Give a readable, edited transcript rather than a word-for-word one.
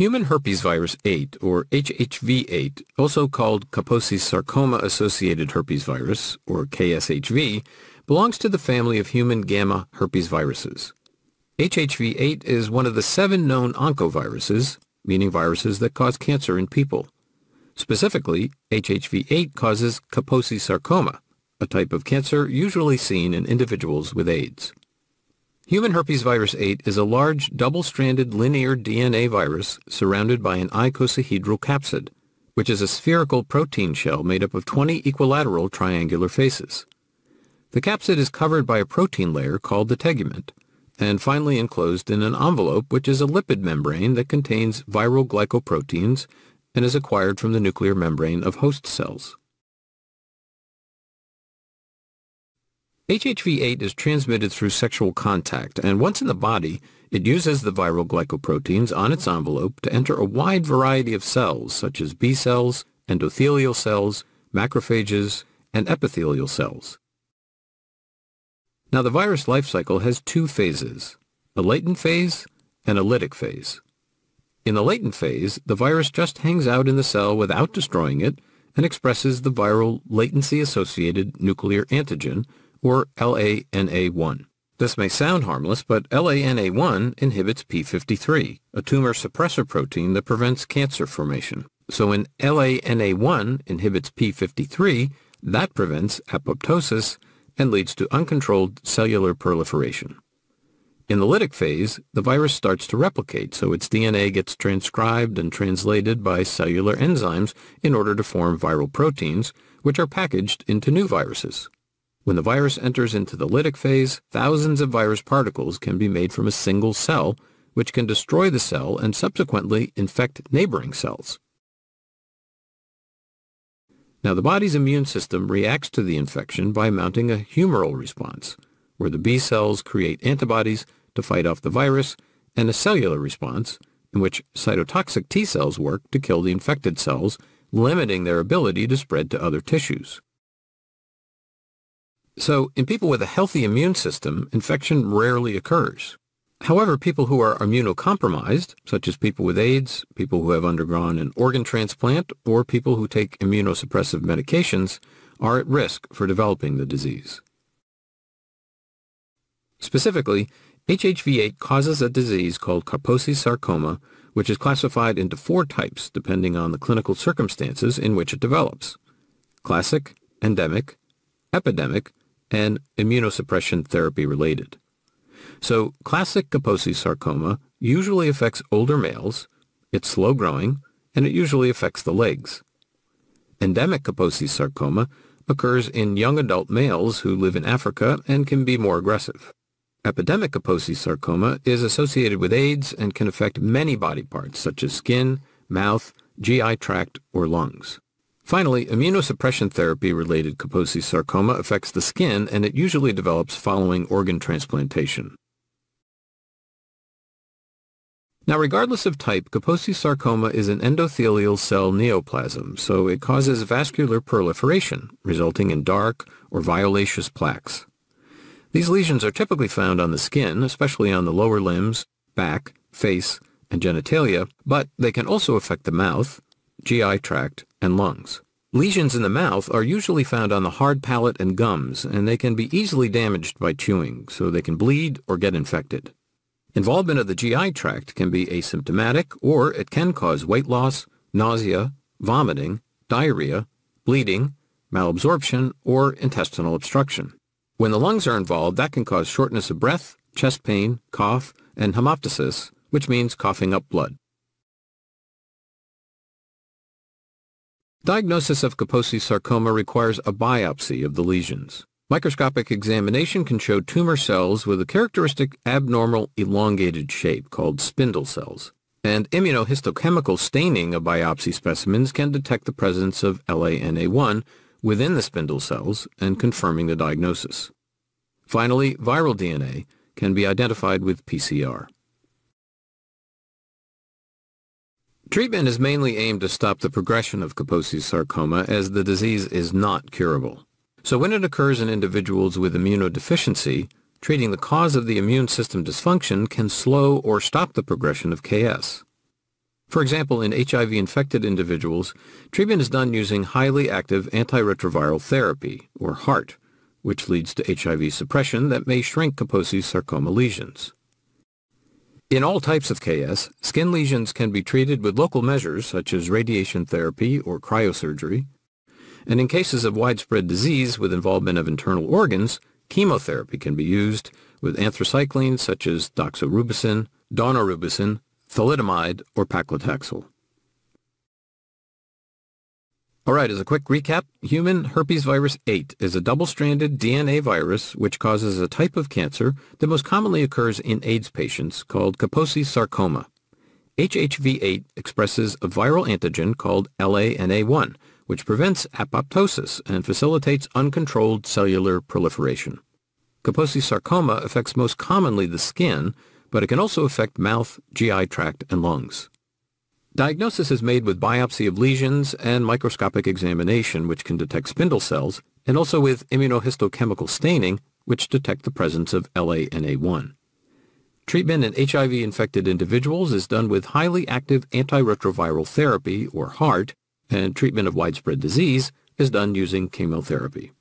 Human herpesvirus 8, or HHV-8, also called Kaposi's sarcoma-associated herpesvirus, or KSHV, belongs to the family of human gamma herpesviruses. HHV-8 is one of the 7 known oncoviruses, meaning viruses that cause cancer in people. Specifically, HHV-8 causes Kaposi's sarcoma, a type of cancer usually seen in individuals with AIDS. Human herpesvirus 8 is a large, double-stranded linear DNA virus surrounded by an icosahedral capsid, which is a spherical protein shell made up of 20 equilateral triangular faces. The capsid is covered by a protein layer called the tegument, and finally enclosed in an envelope which is a lipid membrane that contains viral glycoproteins and is acquired from the nuclear membrane of host cells. HHV-8 is transmitted through sexual contact, and once in the body, it uses the viral glycoproteins on its envelope to enter a wide variety of cells, such as B cells, endothelial cells, macrophages, and epithelial cells. Now, the virus life cycle has 2 phases, a latent phase and a lytic phase. In the latent phase, the virus just hangs out in the cell without destroying it and expresses the viral latency-associated nuclear antigen, or LANA-1. This may sound harmless, but LANA-1 inhibits p53, a tumor suppressor protein that prevents cancer formation. So when LANA-1 inhibits p53, that prevents apoptosis and leads to uncontrolled cellular proliferation. In the lytic phase, the virus starts to replicate, so its DNA gets transcribed and translated by cellular enzymes in order to form viral proteins, which are packaged into new viruses. When the virus enters into the lytic phase, thousands of virus particles can be made from a single cell, which can destroy the cell and subsequently infect neighboring cells. Now, the body's immune system reacts to the infection by mounting a humoral response, where the B cells create antibodies to fight off the virus, and a cellular response, in which cytotoxic T cells work to kill the infected cells, limiting their ability to spread to other tissues. So, in people with a healthy immune system, infection rarely occurs. However, people who are immunocompromised, such as people with AIDS, people who have undergone an organ transplant, or people who take immunosuppressive medications, are at risk for developing the disease. Specifically, HHV-8 causes a disease called Kaposi's sarcoma, which is classified into 4 types depending on the clinical circumstances in which it develops: classic, endemic, epidemic, and immunosuppression therapy-related. So, classic Kaposi's sarcoma usually affects older males, it's slow-growing, and it usually affects the legs. Endemic Kaposi's sarcoma occurs in young adult males who live in Africa and can be more aggressive. Epidemic Kaposi's sarcoma is associated with AIDS and can affect many body parts such as skin, mouth, GI tract, or lungs. Finally, immunosuppression therapy-related Kaposi's sarcoma affects the skin, and it usually develops following organ transplantation. Now, regardless of type, Kaposi's sarcoma is an endothelial cell neoplasm, so it causes vascular proliferation, resulting in dark or violaceous plaques. These lesions are typically found on the skin, especially on the lower limbs, back, face, and genitalia, but they can also affect the mouth, GI tract, and lungs. Lesions in the mouth are usually found on the hard palate and gums, and they can be easily damaged by chewing, so they can bleed or get infected. Involvement of the GI tract can be asymptomatic, or it can cause weight loss, nausea, vomiting, diarrhea, bleeding, malabsorption, or intestinal obstruction. When the lungs are involved, that can cause shortness of breath, chest pain, cough, and hemoptysis, which means coughing up blood. Diagnosis of Kaposi's sarcoma requires a biopsy of the lesions. Microscopic examination can show tumor cells with a characteristic abnormal elongated shape called spindle cells, and immunohistochemical staining of biopsy specimens can detect the presence of LANA-1 within the spindle cells and confirming the diagnosis. Finally, viral DNA can be identified with PCR. Treatment is mainly aimed to stop the progression of Kaposi's sarcoma, as the disease is not curable. So when it occurs in individuals with immunodeficiency, treating the cause of the immune system dysfunction can slow or stop the progression of KS. For example, in HIV-infected individuals, treatment is done using highly active antiretroviral therapy, or HAART, which leads to HIV suppression that may shrink Kaposi's sarcoma lesions. In all types of KS, skin lesions can be treated with local measures such as radiation therapy or cryosurgery, and in cases of widespread disease with involvement of internal organs, chemotherapy can be used with anthracyclines such as doxorubicin, daunorubicin, thalidomide, or paclitaxel. All right, as a quick recap, human herpesvirus 8 is a double-stranded DNA virus which causes a type of cancer that most commonly occurs in AIDS patients called Kaposi's sarcoma. HHV-8 expresses a viral antigen called LANA-1, which prevents apoptosis and facilitates uncontrolled cellular proliferation. Kaposi's sarcoma affects most commonly the skin, but it can also affect mouth, GI tract, and lungs. Diagnosis is made with biopsy of lesions and microscopic examination, which can detect spindle cells, and also with immunohistochemical staining, which detect the presence of LANA1. Treatment in HIV-infected individuals is done with highly active antiretroviral therapy, or HAART, and treatment of widespread disease is done using chemotherapy.